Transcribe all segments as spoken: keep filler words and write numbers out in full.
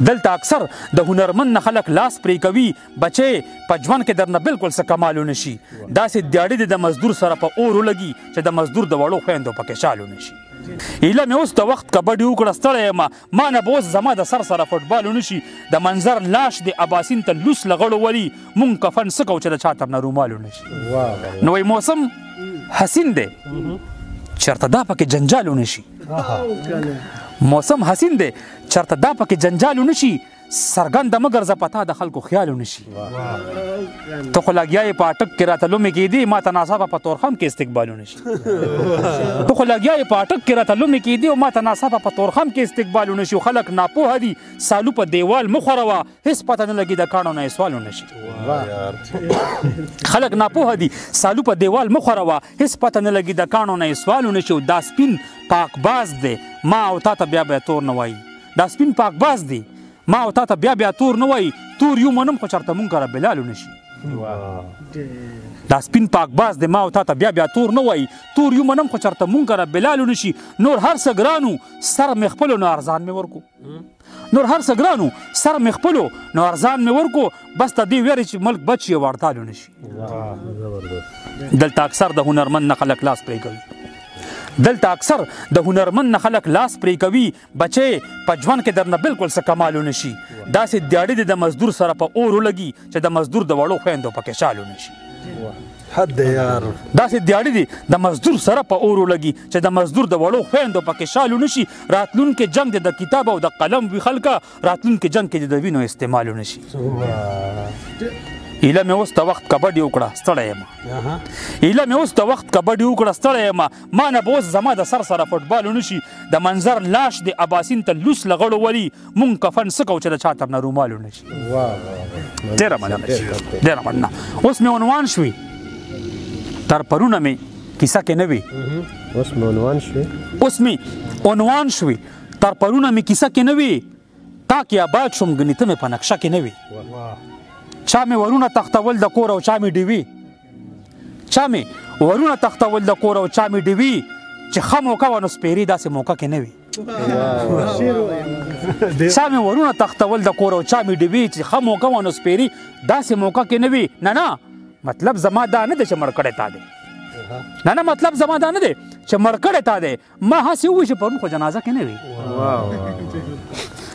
دلته اکثر د هنرمند نه خلک لاس پرې کوي بچې په ژوند کې درنه بالکل څه کمال ونه شي داسې دیاړې دي د مزدور سره په اور ولګي چې د مزدور د وړو خویندو پکې شال ونه شي ایله مې اوس د وخت کبډي وکړه ستړی یم ما نه به اوس زما د سر سره فټبال ونه شي د منظر لاش د اباسین ته لوس له غړو ولي مونږ کفن څه کوو چې د چا تر نه رومال ونه شي نوی موسم حسین دی چرته دا پکې جنجال ونه شي موسم حسین دی چرته دا پکې جنجال ونه شي څرګنده مه ګرځه په تا د خلکو خیال ونه شي ته خو لګیا یې په اټک کې راته لومې کېدې ما ته ناڅاپه په تورخم کې استقبال ونه شي ته خو لګیا یې په اټک کې راته لومې کېدې او ما ته ناڅاپه په تورخم کې استقبال ونه شي خلک ناپوهه دي سالو په دیوال مه خوروه هېڅ پته نه لګي د کاڼو نه یې سوال ونه شي خلک ناپوهه دي سالو په دیوال مه خوروه هېڅ پته نه لګي د کاڼو نه یې سوال ونه شي دا سپین پاکباز دی ما او تا ته بیا بیا تور نه وایي دا سپین پاکباز دی ما او تا ته بیا بیا تور نه وایي تور یو منم خو چرته مونږ کره بلال ونه شي دا سپین پاکباز دی ما او تا ته بیا بیا تور نه وایي تور یو منم خو چرته مونږ کره بلال ونه شي نور هر څه ګرانو سر مې خپلو نو ارزان مې ورکو نور هر څه ګرانو سر مې خپلو نو ارزان مې ورکو بس ته دې ویرې چې ملک بچ یې وړتال ونه شي دلته اکثر د هنرمند نه خلک لاس پرې کوي دلته اکثر د هنرمند نه خلک لاس پرې کوي بچې په ژوند کې درنه بالکل څه کمال ونه شي داسې دیاړې دي د مزدور سره په اور ولګي چې د مزدور د وړو خویندو پکې شال ونه شي حد یار داسې دیاړې دي د مزدور سره په اور ولګي چې د مزدور د وړو خویندو پکې شال ونه شي راتلونکي جنگ د کتاب او د قلم وي خلکه راتلونکي جنگ کې د وینو استعمال ونه شي ایله مې اوس د وخت کبډي وکړه ستړی یم ایله مې اوس د وخت کبډي وکړه ستړی یم ما نه به اوس زما د سر سره فټبال ونه شي د منظر لاش د اباسین ته لوس له غړو ولي مونږ کفن څه کوو چې د چا تر نه رومال ونه شي ډېره مننه ډېره مننه اوس مې عنوان شوې تر پرونه مې کیسه کې نه وي اوس مې عنوان شوې اوس مې عنوان شوې تر پرونه مې کیسه کې نه وي تا کې آباد شوم ګنې ته مې په نقشه کې نه وي چا مې ورونه تختول د کور او چا مې ډیوي چا مې ورونه تختول د کور او چا مې ډیوي چې ښه موقع وه نو سپېرې داسې موقع کې نه وي چا مې ورونه تختول د کور او چا مې ډیوي چې ښه موقع وه نو سپېرې داسې موقع کې نه وي نه نه مطلب زما دا نه دی چې مړ کړی تا دی نه نه مطلب زما دا نه دی چې مړ کړی تا دی ما هسې ووایي چې پرون خو جنازه کې نه وي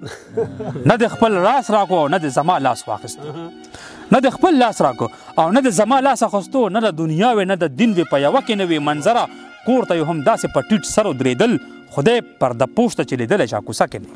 نه دې خپل لاس راکو او نه دې زما لاس واخیستو نه دې خپل لاس راکو او نه دې زما لاس اخیستو نه د دنیا وې نه د دین وې په یوه کې نه وي منظره کور ته یې هم داسې په ټیټ سر درېدل خدای پرده پوشته چې لیدلی چا کوڅه کې نه